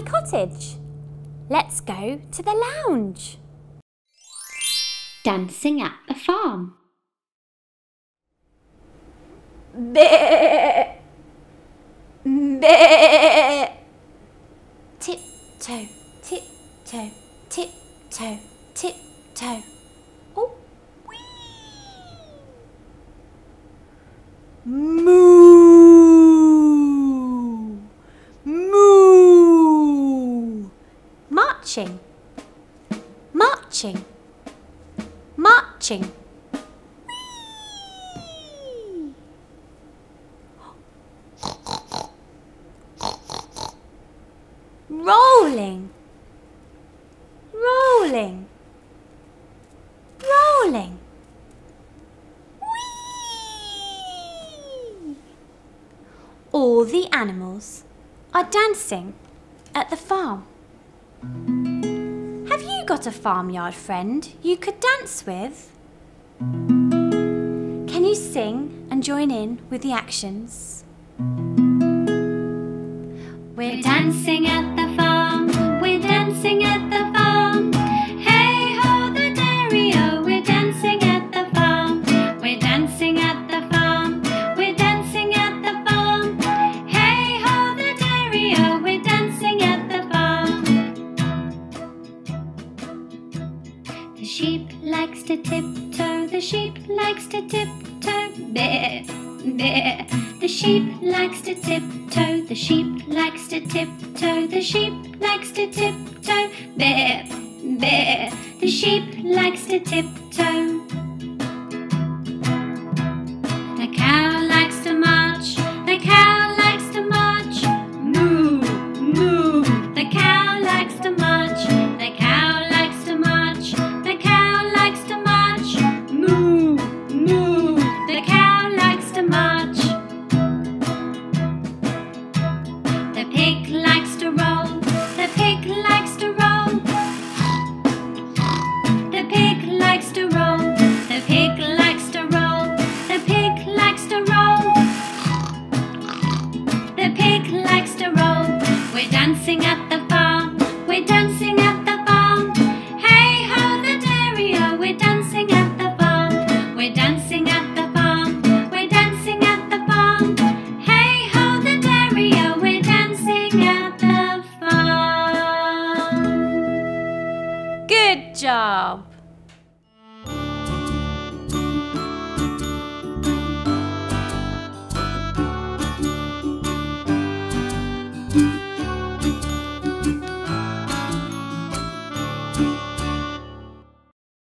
my cottage. Let's go to the lounge. Dancing at the farm. Bee, bee. Tip-toe, tip-toe, tip-toe, tip-toe. Oh, wee! Moo! Moo! Marching, marching, marching. Rolling, rolling, rolling. Whee! All the animals are dancing at the farm. Have you got a farmyard friend you could dance with? Can you sing and join in with the actions? We're dancing at the farm, we're dancing at the farm. Hey ho the dairy o, we're dancing at the farm. We're dancing at the farm, we're dancing at the farm. Hey ho the dairy o, we're dancing at the farm. The sheep likes to tiptoe, the sheep likes to tiptoe. Bee, bee. The sheep likes to tiptoe, the sheep likes to tiptoe, the sheep likes to tiptoe. Bee, bee. The sheep likes to tiptoe. The cow likes to march, the cow likes to march. Moo, moo. The cow likes to march, the cow likes to march, the cow likes to march. Moo, moo. The cow likes to march. Good job!